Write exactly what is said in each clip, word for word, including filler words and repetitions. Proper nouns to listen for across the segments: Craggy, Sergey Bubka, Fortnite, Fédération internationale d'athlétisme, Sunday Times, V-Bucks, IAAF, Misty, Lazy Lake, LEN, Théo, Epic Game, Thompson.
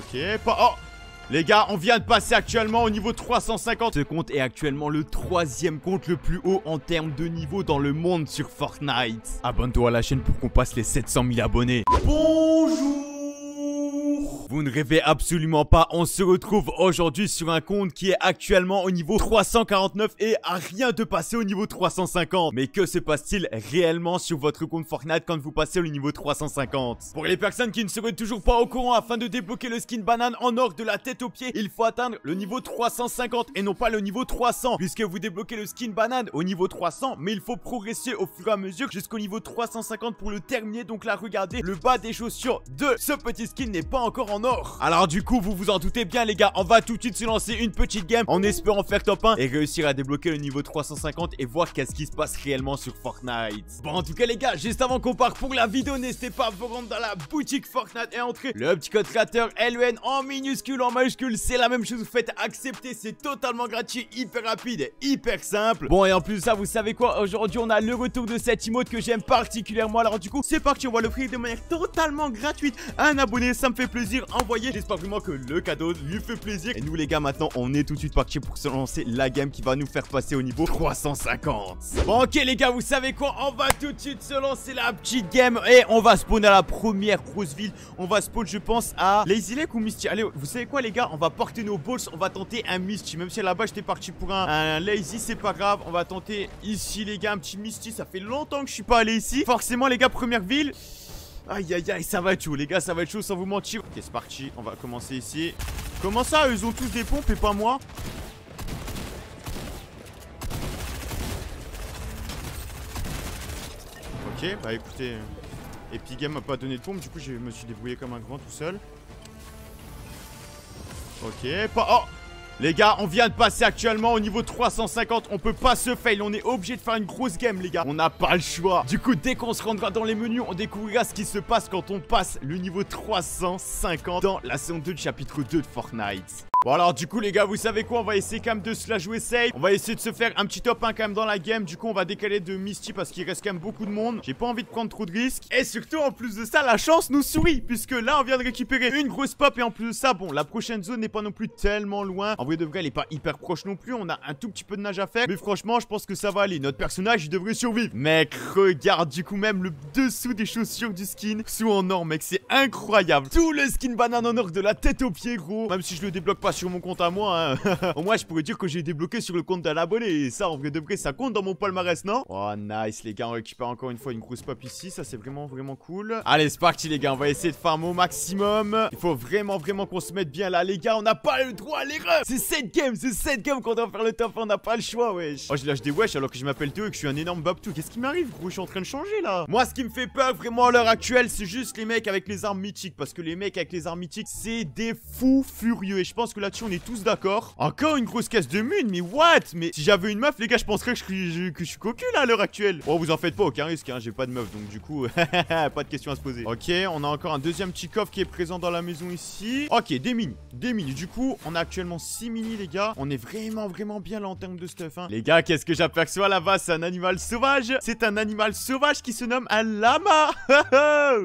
Ok, pas... Oh les gars, on vient de passer actuellement au niveau trois cent cinquante. Ce compte est actuellement le troisième compte le plus haut en termes de niveau dans le monde sur Fortnite. Abonne-toi à la chaîne pour qu'on passe les sept cent mille abonnés. Bonjour. Vous ne rêvez absolument pas, on se retrouve aujourd'hui sur un compte qui est actuellement au niveau trois cent quarante-neuf et à rien de passer au niveau trois cent cinquante. Mais que se passe-t-il réellement sur votre compte Fortnite quand vous passez au niveau trois cent cinquante? Pour les personnes qui ne seraient toujours pas au courant, afin de débloquer le skin banane en or de la tête aux pieds, il faut atteindre le niveau trois cent cinquante et non pas le niveau trois cents, puisque vous débloquez le skin banane au niveau trois cents, mais il faut progresser au fur et à mesure jusqu'au niveau trois cent cinquante pour le terminer. Donc là, regardez, le bas des chaussures de ce petit skin n'est pas encore en or. Alors du coup vous vous en doutez bien les gars, on va tout de suite se lancer une petite game en espérant faire top un et réussir à débloquer le niveau trois cent cinquante et voir qu'est-ce qui se passe réellement sur Fortnite. Bon en tout cas les gars, juste avant qu'on part pour la vidéo, n'hésitez pas à vous rendre dans la boutique Fortnite et entrer le petit code créateur L E N en minuscule en majuscule, c'est la même chose, vous faites accepter, c'est totalement gratuit, hyper rapide et hyper simple. Bon et en plus de ça vous savez quoi, aujourd'hui on a le retour de cette emote que j'aime particulièrement, alors du coup c'est parti, on va l'offrir de manière totalement gratuite à un abonné, ça me fait plaisir. Envoyez, j'espère vraiment que le cadeau lui fait plaisir. Et nous les gars maintenant on est tout de suite parti pour se lancer la game qui va nous faire passer au niveau trois cent cinquante. Bon ok les gars vous savez quoi, on va tout de suite se lancer la petite game et on va spawn à la première grosse ville. On va spawn je pense à Lazy Lake ou Misty. Allez vous savez quoi les gars, on va porter nos balls, on va tenter un Misty. Même si là-bas j'étais parti pour un, un Lazy, c'est pas grave. On va tenter ici les gars un petit Misty. Ça fait longtemps que je suis pas allé ici. Forcément les gars première ville. Aïe aïe aïe, ça va être chaud les gars, ça va être chaud sans vous mentir. Ok c'est parti, on va commencer ici. Comment ça ils ont tous des pompes et pas moi? Ok bah écoutez, Epic Game m'a pas donné de pompe, du coup je me suis débrouillé comme un grand tout seul. Ok pas... Oh les gars, on vient de passer actuellement au niveau trois cent cinquante, on peut pas se fail, on est obligé de faire une grosse game les gars, on n'a pas le choix. Du coup, dès qu'on se rendra dans les menus, on découvrira ce qui se passe quand on passe le niveau trois cent cinquante dans la saison deux du chapitre deux de Fortnite. Bon alors du coup les gars vous savez quoi, on va essayer quand même de se la jouer safe. On va essayer de se faire un petit top un quand même dans la game. Du coup on va décaler de Misty parce qu'il reste quand même beaucoup de monde. J'ai pas envie de prendre trop de risques. Et surtout en plus de ça la chance nous sourit, puisque là on vient de récupérer une grosse pop. Et en plus de ça bon la prochaine zone n'est pas non plus tellement loin. En vrai de vrai elle est pas hyper proche non plus. On a un tout petit peu de nage à faire, mais franchement je pense que ça va aller. Notre personnage il devrait survivre. Mec regarde du coup même le dessous des chaussures du skin sous en or mec, c'est incroyable. Tout le skin banane en or de la tête aux pieds gros. Même si je le débloque pas sur mon compte à moi hein. Au moins je pourrais dire que j'ai débloqué sur le compte d'un abonné. Et ça en vrai de vrai ça compte dans mon palmarès non? Oh nice les gars, on récupère encore une fois une grosse pop ici. Ça c'est vraiment vraiment cool. Allez c'est parti les gars, on va essayer de farm au maximum. Il faut vraiment vraiment qu'on se mette bien là les gars. On n'a pas le droit à l'erreur. C'est cette game, c'est cette game qu'on doit faire le top. On n'a pas le choix wesh. Oh je lâche des wesh alors que je m'appelle Théo et que je suis un énorme babtou. Qu'est-ce qui m'arrive gros, je suis en train de changer là. Moi ce qui me fait peur vraiment à l'heure actuelle c'est juste les mecs avec les armes mythiques. Parce que les mecs avec les armes mythiques c'est des fous furieux. Et je pense que là-dessus on est tous d'accord. Encore une grosse caisse de mine, mais what? Mais si j'avais une meuf les gars je penserais que je, je, que je suis cocu là à l'heure actuelle. Oh vous en faites pas, aucun risque hein, j'ai pas de meuf donc du coup pas de question à se poser. Ok on a encore un deuxième petit coffre qui est présent dans la maison ici. Ok des mini, des mini, du coup on a actuellement six mini les gars. On est vraiment vraiment bien là en termes de stuff hein. Les gars qu'est-ce que j'aperçois là-bas? C'est un animal sauvage. C'est un animal sauvage qui se nomme un lama.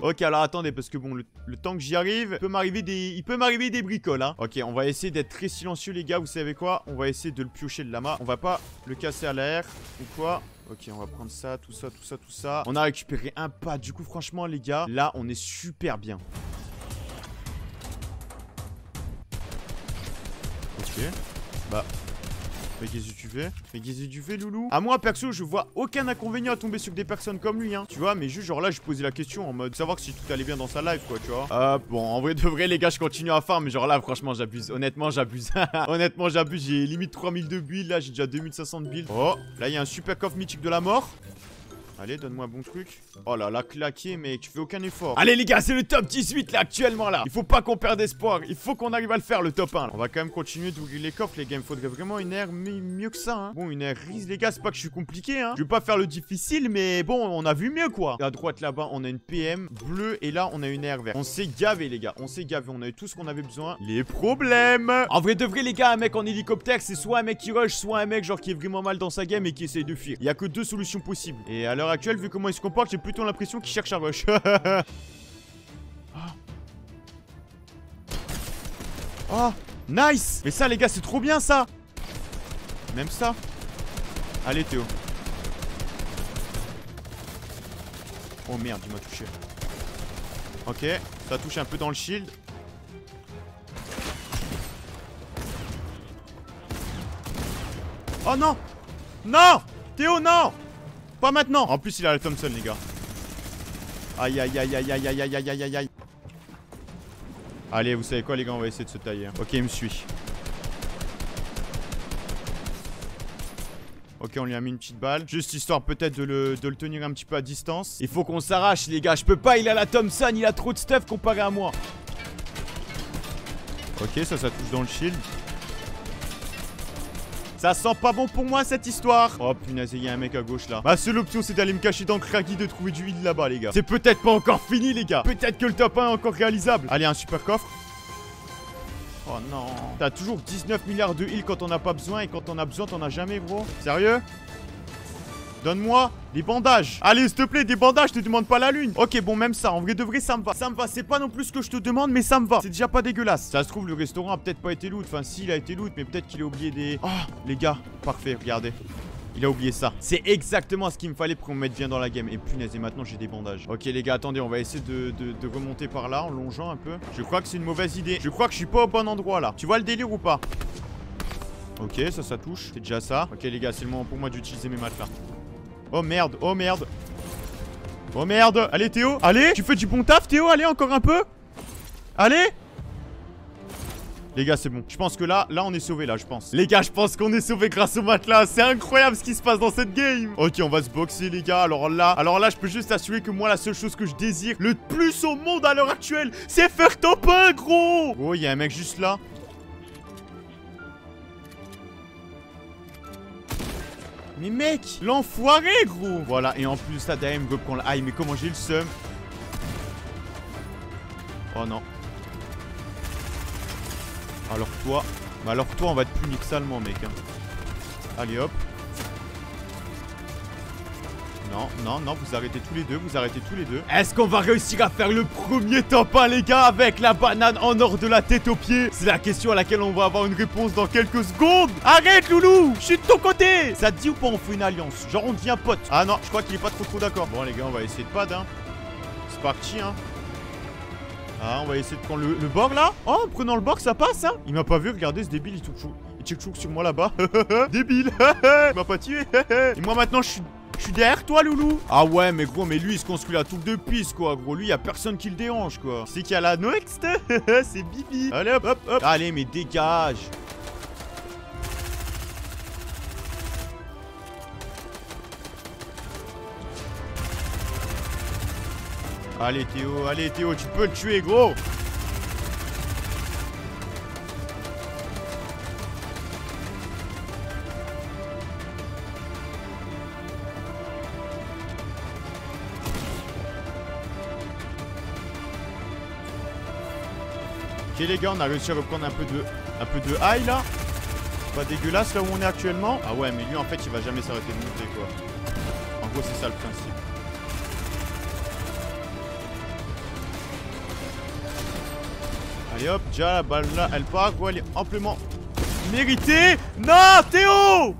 Ok alors attendez parce que bon le, le temps que j'y arrive, il peut m'arriver des, il peut m'arriver des bricoles hein. Ok on va essayer d'être très silencieux les gars, vous savez quoi? On va essayer de le piocher le lama, on va pas le casser à l'air ou quoi. Ok on va prendre ça, tout ça, tout ça, tout ça. On a récupéré un pas, du coup franchement les gars, là on est super bien. Ok bah mais qu'est-ce que tu fais? Mais qu'est-ce que tu fais loulou? À moi perso je vois aucun inconvénient à tomber sur des personnes comme lui hein. Tu vois mais juste genre là je posais la question en mode savoir si tout allait bien dans sa life quoi tu vois. Euh bon en vrai de vrai les gars je continue à farm mais genre là franchement j'abuse. Honnêtement j'abuse. Honnêtement j'abuse, j'ai limite trois mille de build là, j'ai déjà deux mille cinq cents de build. Oh là il y a un super coffre mythique de la mort. Allez donne-moi un bon truc. Oh là là claqué mais tu fais aucun effort. Allez les gars c'est le top dix-huit là actuellement là. Il faut pas qu'on perde espoir, il faut qu'on arrive à le faire le top un là. On va quand même continuer d'ouvrir les coffres les gars. Il faudrait vraiment une aire mieux que ça hein. Bon une aire rise les gars, c'est pas que je suis compliqué hein. Je vais pas faire le difficile mais bon on a vu mieux quoi. À droite là-bas on a une P M bleue et là on a une aire verte. On s'est gavé les gars, on s'est gavé, on a eu tout ce qu'on avait besoin. Les problèmes. En vrai de vrai les gars un mec en hélicoptère c'est soit un mec qui rush, soit un mec genre qui est vraiment mal dans sa game et qui essaye de fuir. Il y a que deux solutions possibles. Et alors actuelle, vu comment il se comporte, j'ai plutôt l'impression qu'il cherche à rush. Oh, nice. Mais ça les gars, c'est trop bien ça. Même ça. Allez Théo. Oh merde, il m'a touché. Ok, ça touche un peu dans le shield. Oh non. Non Théo, non. Pas maintenant. En plus il a le Thompson les gars. Aïe aïe aïe aïe aïe aïe aïe aïe aïe aïe. Allez, vous savez quoi les gars, on va essayer de se tailler. Ok, il me suit. Ok, on lui a mis une petite balle. Juste histoire peut-être de le, de le tenir un petit peu à distance. Il faut qu'on s'arrache les gars. Je peux pas, il a la Thompson, il a trop de stuff comparé à moi. Ok, ça ça touche dans le shield. Ça sent pas bon pour moi cette histoire. Oh punaise, il y a un mec à gauche là. Ma seule option c'est d'aller me cacher dans Craggy, de trouver du heal là-bas les gars. C'est peut-être pas encore fini les gars. Peut-être que le top un est encore réalisable. Allez, un super coffre. Oh non. T'as toujours dix-neuf milliards de heal quand on n'a pas besoin. Et quand on a besoin t'en as jamais gros. Sérieux? Donne-moi des bandages. Allez s'il te plaît, des bandages, je te demande pas la lune. Ok bon, même ça, en vrai de vrai ça me va. Ça me va, c'est pas non plus ce que je te demande mais ça me va. C'est déjà pas dégueulasse. Ça se trouve le restaurant a peut-être pas été loot. Enfin si, il a été loot mais peut-être qu'il a oublié des... Oh les gars, parfait, regardez. Il a oublié ça. C'est exactement ce qu'il me fallait pour qu'on me mette bien dans la game. Et punaise, et maintenant j'ai des bandages. Ok les gars, attendez, on va essayer de, de, de remonter par là en longeant un peu. Je crois que c'est une mauvaise idée. Je crois que je suis pas au bon endroit là. Tu vois le délire ou pas? Ok, ça ça touche. C'est déjà ça. Ok les gars, c'est le moment pour moi d'utiliser mes matelas. Oh merde, oh merde. Oh merde. Allez Théo, allez, tu fais du bon taf Théo, allez encore un peu. Allez. Les gars, c'est bon. Je pense que là, là, on est sauvé, là, je pense. Les gars, je pense qu'on est sauvé grâce au matelas. C'est incroyable ce qui se passe dans cette game. Ok, on va se boxer, les gars. Alors là, alors là, je peux juste assurer que moi, la seule chose que je désire le plus au monde à l'heure actuelle, c'est faire top un, gros. Oh, il y a un mec juste là. Mais mec, l'enfoiré, gros. Voilà, et en plus, là, derrière, il me veut qu'on l'aille. Mais comment j'ai le seum. Oh non. Alors que toi, alors que toi on va te punir salement mec hein. Allez hop. Non, non, non, vous arrêtez tous les deux, vous arrêtez tous les deux. Est-ce qu'on va réussir à faire le premier top un les gars, avec la banane en or de la tête aux pieds? C'est la question à laquelle on va avoir une réponse dans quelques secondes. Arrête loulou, je suis de ton côté. Ça te dit ou pas, on fait une alliance, genre on devient pote? Ah non, je crois qu'il est pas trop trop d'accord. Bon les gars, on va essayer de pad hein. C'est parti hein. Ah, on va essayer de prendre le, le bord là. Oh, en prenant le bord, ça passe, hein. Il m'a pas vu, regardez, ce débile, il touche, il check sur moi là-bas. Débile. Il m'a pas tué. Et moi maintenant, je suis je suis derrière toi, loulou. Ah ouais, mais gros, mais lui, il se construit la tour de piste, quoi. Gros, lui, il y a personne qui le dérange, quoi. C'est qui a la next. C'est Bibi. Allez, hop, hop, hop. Allez, mais dégage. Allez Théo, allez Théo, tu peux le tuer gros. Ok les gars, on a réussi à reprendre un peu de un peu de high là. Pas dégueulasse là où on est actuellement. Ah ouais, mais lui en fait il va jamais s'arrêter de monter quoi. En gros c'est ça le principe. Et hop, déjà la balle là, elle part, quoi, elle est amplement méritée. Non, Théo!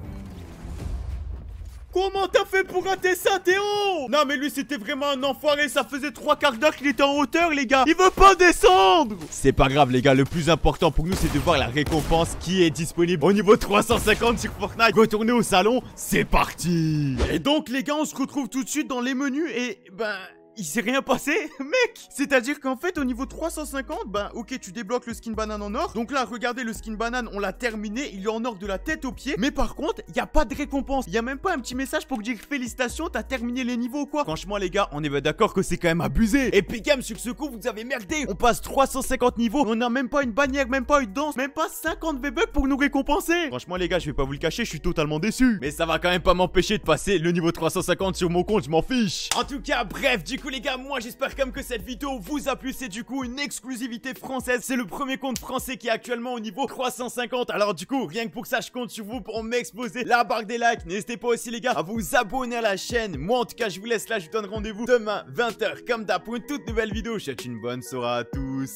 Comment t'as fait pour rater ça, Théo? Non, mais lui, c'était vraiment un enfoiré. Ça faisait trois quarts d'heure qu'il était en hauteur, les gars. Il veut pas descendre. C'est pas grave, les gars. Le plus important pour nous, c'est de voir la récompense qui est disponible au niveau trois cent cinquante sur Fortnite. Retournez au salon, c'est parti. Et donc, les gars, on se retrouve tout de suite dans les menus et... ben... il s'est rien passé, mec. C'est-à-dire qu'en fait, au niveau trois cent cinquante, bah ok, tu débloques le skin banane en or. Donc là, regardez, le skin banane, on l'a terminé. Il est en or de la tête aux pieds. Mais par contre, il n'y a pas de récompense. Il n'y a même pas un petit message pour dire félicitations, t'as terminé les niveaux, quoi. Franchement, les gars, on est d'accord que c'est quand même abusé. Epic Game, sur ce coup, vous avez merdé. On passe trois cent cinquante niveaux. On n'a même pas une bannière, même pas une danse, même pas cinquante V-Bucks pour nous récompenser. Franchement, les gars, je vais pas vous le cacher, je suis totalement déçu. Mais ça va quand même pas m'empêcher de passer le niveau trois cent cinquante sur mon compte, je m'en fiche. En tout cas, bref, du coup les gars, moi j'espère quand même que cette vidéo vous a plu. C'est du coup une exclusivité française. C'est le premier compte français qui est actuellement au niveau trois cent cinquante. Alors du coup, rien que pour ça, je compte sur vous pour m'exploser la barre des likes. N'hésitez pas aussi les gars à vous abonner à la chaîne. Moi en tout cas, je vous laisse là, je vous donne rendez-vous demain vingt heures comme d'hab pour une toute nouvelle vidéo. Je vous souhaite une bonne soirée à tous.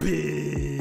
Peace.